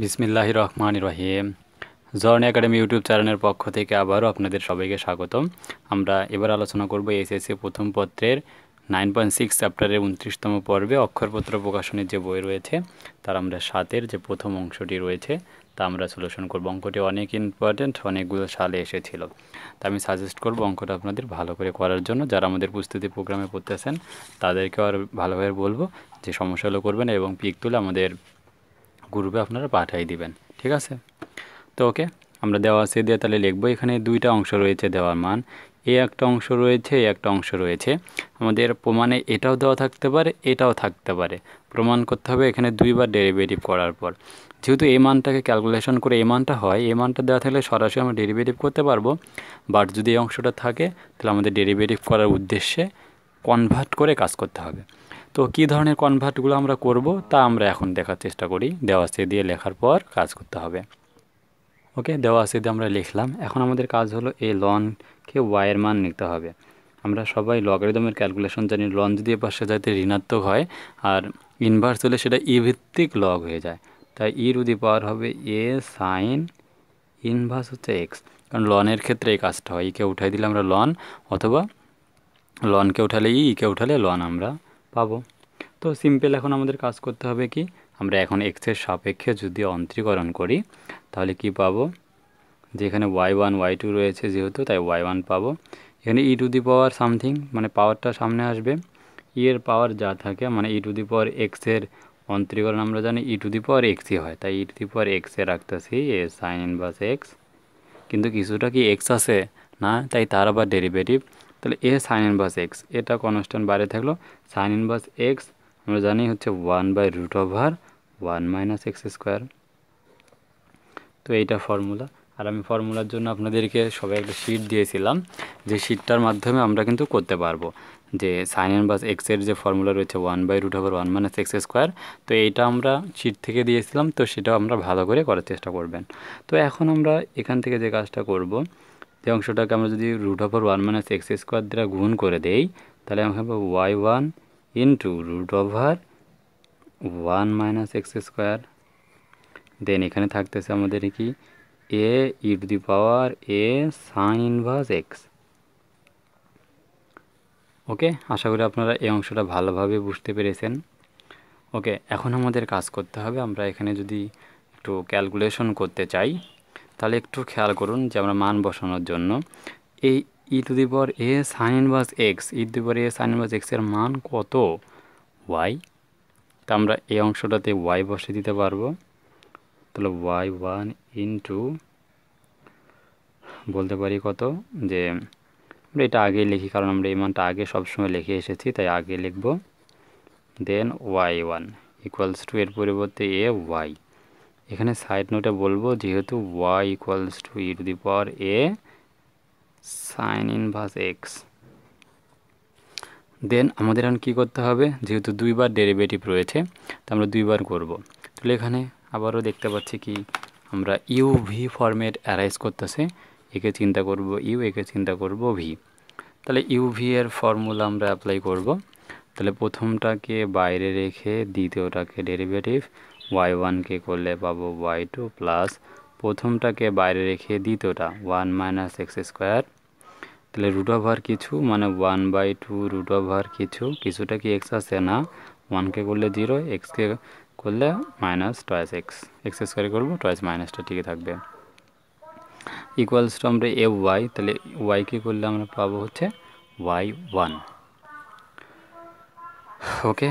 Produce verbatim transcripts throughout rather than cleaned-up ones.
बिस्मिल्लाहिर रहमानिर रहीम journey academy YouTube channel पक्ष थेके आबारो आपनादेर सबाइके स्वागतम। आमरा एबार आलोचना करब एसएससी प्रथम पत्रेर नाइन पॉइंट सिक्स चैप्टारेर उनत्रिशतम पर्वे अक्षरपत्र प्रकाशनेर जे बोई रयेछे तार आमरा सातेर जे प्रथम अंशटी रयेछे ता आमरा सल्यूशन करब। अंकटी अनेक इम्पर्टेंट, अनेकगुलो साले एसेछिलो। ता आमि साजेस्ट करब अंकटा आपनादेर भालो करे करार जोन्नो। जारा आमादेर प्रस्तुति प्रोग्रामे पड़तेछेन तादेरके आर भालोभाबे बोलबो जे समस्यागुलो करबेन एबं पिक तुले आमादेर ग्रुपे अपनारा पाठाई दिबेन, ठीक आछे? तो ओके आमरा देवा आछे दिये ताहले लिखब। एखाने दुइटा अंश रयेछे देवार मान, ए एकटा अंश रयेछे ए एकटा अंश रयेछे। आमादेर प्रमाणे एटाओ देওয়া থাকতে পারে এটাও থাকতে পারে। প্রমাণ করতে হবে এখানে দুইবার ডেরিভেটিভ করার পর। যেহেতু এই মানটাকে ক্যালকুলেশন করে এই মানটা হয়, এই মানটা দেওয়া থাকলে সরাসরি আমরা ডেরিভেটিভ করতে পারবো। বাট যদি এই অংশটা থাকে তাহলে আমাদের ডেরিভেটিভ করার উদ্দেশ্যে কনভার্ট করে কাজ করতে হবে। তো কী ধরনের কনভার্টগুলো আমরা করব তা আমরা এখন দেখার চেষ্টা করি। দেওয়া আছে দিয়ে লেখার পর কাজ করতে হবে। ওকে, দেওয়া আছে দিয়ে আমরা লিখলাম। এখন আমাদের কাজ হলো এই লনকে ওয়াইয়ের মান নিতে হবে। আমরা সবাই লগারিদমের ক্যালকুলেশন জানি, লন যদি এ পাশে যাইতে ঋণাত্মক হয় আর ইনভার্স হলে সেটা ই ভিত্তিক লগ হয়ে যায়। তাই ই টু দি পাওয়ার হবে এ সাইন ইনভার্স হচ্ছে এক্স। কারণ লনের ক্ষেত্রে এই কাজটা হয়, ইকে উঠাই দিলে আমরা লন, অথবা লনকে উঠালে ই, ইকে উঠালে লন আমরা পাবো। তো সিম্পল। এখন আমাদের কাজ করতে হবে কি, আমরা এখন এক্সের সাপেক্ষে যদি অন্তরীকরণ করি তাহলে কি পাবো, যেখানে ওয়াই ওয়ান ওয়াই টু রয়েছে যেহেতু তাই ওয়াই ওয়ান পাবো। এখানে ই টু দি পাওয়ার সামথিং মানে পাওয়ারটা সামনে আসবে, ই এর পাওয়ার যা থাকে মানে ই টু দি পাওয়ার এক্সের অন্তরীকরণ আমরা জানি ই টু দি পাওয়ার এক্সই হয়। তাই ই টু দি পাওয়ার এক্সে রাখতেছি এ সাইন ইনভার্স এক্স। কিন্তু কিছুটা কি এক্স আছে না, তাই তার আবার ডেরিভেটিভ। তাহলে এ সাইন ইনভার্স এক্স এটা কনস্ট্যান্ট বাইরে থাকলো। সাইন ইনভার্স এক্স আমরা জানি হচ্ছে one by root over one minus x square. তো এইটা ফর্মুলা। আর আমি ফর্মুলার জন্য আপনাদেরকে সবাই একটা শিট দিয়েছিলাম, যে শিটটার মাধ্যমে আমরা কিন্তু করতে পারবো যে সাইন ইনভার্স এক্সের যে ফর্মুলা রয়েছে one by root over one minus x square. তো এইটা আমরা শিট থেকে দিয়েছিলাম, তো সেটাও আমরা ভালো করে করার চেষ্টা করবেন। তো এখন আমরা এখান থেকে যে কাজটা করব, যে অংশটাকে আমরা যদি root over one minus x square দ্বারা গুণ করে দেই তাহলে আমরা পাবো y one into root over one minus x square. Then এখানে থাকতেছে আমাদের কি এ e to the power a sine inverse x. Okay, আশা করি আপনারা এই অংশটা ভালোভাবে বুঝতে পেরেছেন। ওকে, এখন আমাদের কাজ করতে হবে। আমরা এখানে যদি একটু ক্যালকুলেশন করতে চাই তাহলে একটু খেয়াল করুন যে আমরা মান বসানোর জন্য এই e to the power a sine inverse x, e to the power a sine inverse এক্সের মান কত, ওয়াই। তা আমরা এই অংশটাতে ওয়াই বসে দিতে পারবো। তাহলে ওয়াই ওয়ান ইন্টু বলতে পারি কত, যে আমরা এটা আগে লিখি কারণ আমরা এই মানটা আগে সবসময় লিখে এসেছি তাই আগে লিখব। Then y one equals to এর পরিবর্তে এ ওয়াই। এখানে সাইড নোটে বলবো যেহেতু y equals to e to the power a sine inverse x. Then আমাদের এখন কী করতে হবে, যেহেতু দুইবার ডেরিভেটিভ রয়েছে তা আমরা দুইবার করব। তাহলে এখানে আবারও দেখতে পাচ্ছি কি আমরা ইউ ভি ফর্মেট অ্যারাইজ করতেছে, একে চিন্তা করব ইউ, একে চিন্তা করব ভি। তাহলে ইউ ভি এর ফর্মুলা আমরা অ্যাপ্লাই করব। তাহলে প্রথমটাকে বাইরে রেখে দ্বিতীয়টাকে ডেরিভেটিভ, ওয়াই ওয়ানকে করলে পাবো ওয়াই টু প্লাস প্রথমটাকে বাইরে রেখে দ্বিতীয়টা ওয়ান মাইনাস এক্স স্কোয়ার। তাহলে রুট ওভার কিছু মানে one by two root over কিছু, কিছুটা কি এক্স আছে না, ওয়ানকে করলে জিরো, এক্সকে করলে minus twice x, x square করবো টয়েস মাইনাসটা ঠিকই থাকবে। ইকুয়ালস টু আমরা এ ওয়াই, তাহলে ওয়াইকে করলে আমরা পাবো হচ্ছে ওয়াই ওয়ান। ওকে,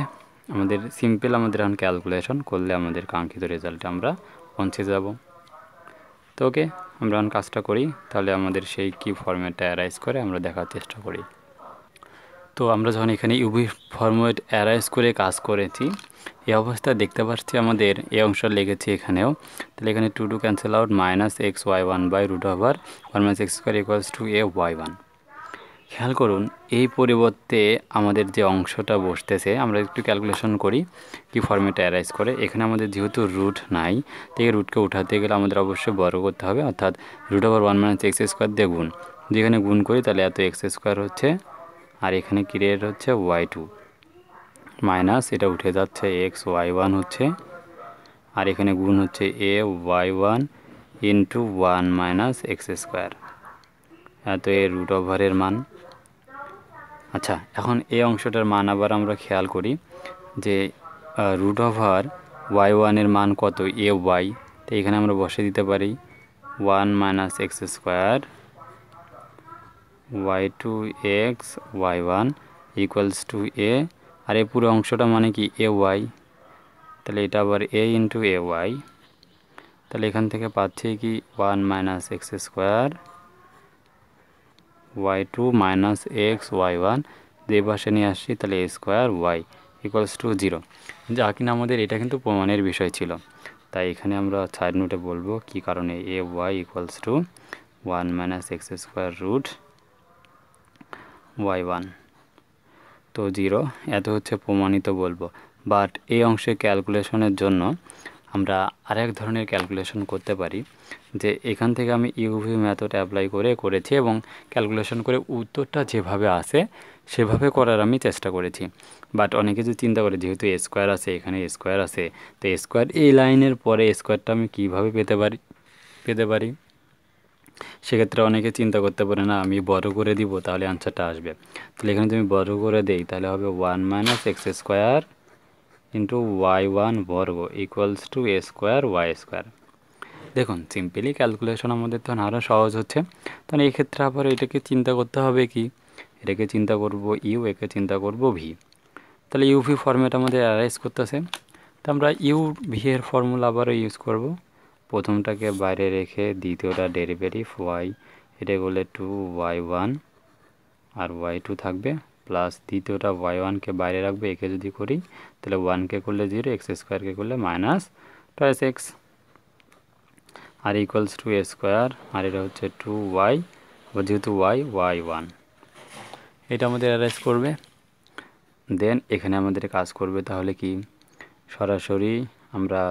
আমাদের সিম্পল। আমাদের এখন ক্যালকুলেশন করলে আমাদের কাঙ্ক্ষিত রেজাল্টে আমরা পৌঁছে যাব। তো ওকে, আমরা এখন কাজটা করি। তাহলে আমাদের সেই কি ফর্মেটটা অ্যারাইজ করে আমরা দেখার চেষ্টা করি। তো আমরা যখন এখানে ইউভি ফর্মেট অ্যারাইজ করে কাজ করেছি এই অবস্থা দেখতে পাচ্ছি আমাদের এই অংশ লেগেছি এখানেও। তাহলে এখানে two two cancel out minus x y one by root over one minus x square equals to a y one. খেয়াল করুন এই পরিবর্তে আমাদের যে অংশটা বসতেছে আমরা একটু ক্যালকুলেশন করি কি ফর্মেটটা অ্যারাইজ করে। এখানে আমাদের যেহেতু রুট নাই তাই রুটকে উঠাতে গেলে আমাদের অবশ্যই বড় করতে হবে, অর্থাৎ root over one minus x square দিয়ে গুণ, যেখানে গুণ করি তাহলে এত এক্স স্কোয়ার হচ্ছে, আর এখানে ক্রিয়েট হচ্ছে ওয়াই টু মাইনাস এটা উঠে যাচ্ছে এক্স ওয়াই ওয়ান হচ্ছে, और एखे गुण हे a y one into one minus x square तो ये रूट ओभार मान। अच्छा एखन ए अंशटार मान आबार आमरा खेयाल करी जे रूट ओभार वाई वानेर मान कत ए वाई तो एखाने आमरा बसे दिते पारी one minus x square y two x y one equals to a और ये पूरा अंशटा माने कि ए वाई ताहले एटा आबार ए इंटू ए वाई ताहले एखान थेके पाच्छी कि one minus x square y two minus x y one जे पाशे निये आसछी ताहले a square y equals to zero जा किना आमादेर एटा किन्तु प्रमाणेर विषय छिलो তাই এখানে আমরা সাইড নোটে বলবো কি কারণে a y equals to one minus x square root y one তো জিরো এত হচ্ছে প্রমাণিত বলবো। বাট এই অংশে ক্যালকুলেশনের জন্য আমরা আরেক ধরনের ক্যালকুলেশন করতে পারি যে এখান থেকে আমি ইউভি মেথড অ্যাপ্লাই করে করেছি এবং ক্যালকুলেশন করে উত্তরটা যেভাবে আসে সেভাবে করার আমি চেষ্টা করেছি। বাট অনেকে যদি চিন্তা করে যেহেতু এ স্কোয়ার আছে এখানে এ স্কোয়ার আছে তো এ স্কোয়ার এই লাইনের পরে এ স্কোয়ারটা আমি কীভাবে পেতে পারি পেতে পারি সেক্ষেত্রে অনেকে চিন্তা করতে পারে না আমি বড় করে দিব তাহলে আনসারটা আসবে। তাহলে এখানে যদি আমি বড় করে দেই তাহলে হবে one minus x square into y one वर्ग equals to a square y square देखो सीम्पलि कैलकुलेशन हमारे तक और सहज होच्छे तो एक क्षेत्र आबार एटाके चिंता करते होबे कि एटाके चिंता करब इू एके चिंता करब भि ताहले इउ भि फर्मेट आमादेर अरेंज करतेछे तो आमरा इउ भि एर फर्मुला आबार यूज करब प्रथमटाके बाइरे रेखे द्वितीयटा डेरिवेटिव वाई एटाके बोले टू वाई वन और वाई टू थाकबे प्लस द्वितीयटा वाई वन के बाहरे रखब एके जो करी तेल वन के कर ले जिरो एक्स स्क्वायर के कर ले माइनस टोस एक्स और इक्वल्स टू ए स्क्वायर और ये हे टू वाई जेहेतु वाई वाई वन ये अरेंज कर दें एखे काज कर सरासरि आमरा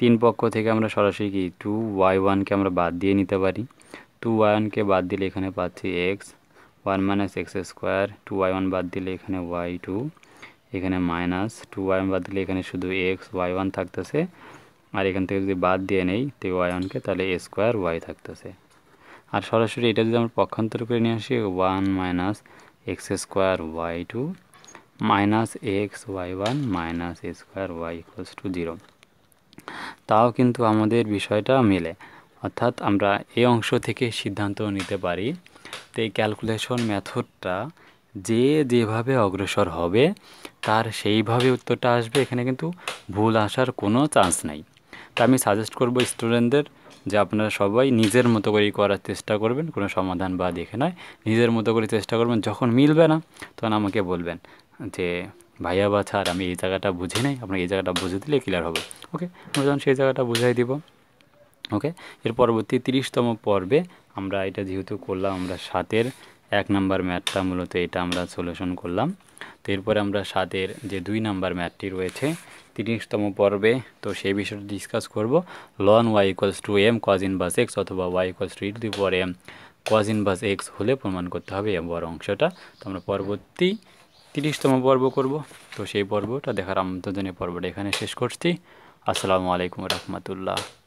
तीन पक्ष थेके सरासरि कि टू वाई वन के बाद दिए निते पारी टू वाई वन के बाद दिले एखाने पाच्छी x one minus x square two y one बद दी एखे वाई टू एखे माइनस टू वाई वन बद दी एखे शुद्ध एक्स वाई वन थकते से और एखान जो बद दिए नहीं तो वाई वन के तेल ए स्क्वायर वाई थकते से और सरसि ये जो पक्षान्तर कर नहीं आसि one minus x square y two minus x y one minus a square y equals to zero ताओ किन्तु आमादेर विषयटा मिले अर्थात आमरा ए अंश थेके सिद्धान्त निते पारी तो ক্যালকুলেশন মেথডটা যে যেভাবে অগ্রসর হবে তার সেইভাবে উত্তরটা আসবে এখানে কিন্তু ভুল আসার কোনো চান্স নাই। তো আমি সাজেস্ট করব স্টুডেন্টদের যে আপনারা সবাই নিজের মতো করে করার চেষ্টা করবেন কোনো সমাধান বা দেখে নয় নিজের মতো করে চেষ্টা করবেন যখন মিলবে না তখন আমাকে বলবেন যে ভাইয়া বা স্যার আমি এই জায়গাটা বুঝি নাই আপনারা এই জায়গাটা বুঝে দিলে ক্লিয়ার হবে ওকে আমি যখন সেই জায়গাটা বুঝাই দিব ओके एर परवर्ती त्रिशतम पर्वे आमरा एटा जेहेतु करलाम आमरा सातेर एक नम्बर मैथटा मूलत एटा आमरा सल्यूशन करलाम तो एरपरे आमरा सातेर जे दुई नम्बर मैथटी रयेछे त्रिशतम पर्वे तो सेई विषयटा डिसकास करब लॉन y equals to m cos inverse x अथवा y equals to e to the power m cos inverse x होले प्रमाण करते हबे एम बड़ अंशटा तो आमरा परवर्ती त्रिशतम पर्व करब तो सेई पर्वटा देखार आमंत्रण जानिये पर्वटा एखाने शेष करछि। आसलामु आलाइकुम रहमतुल्लाह।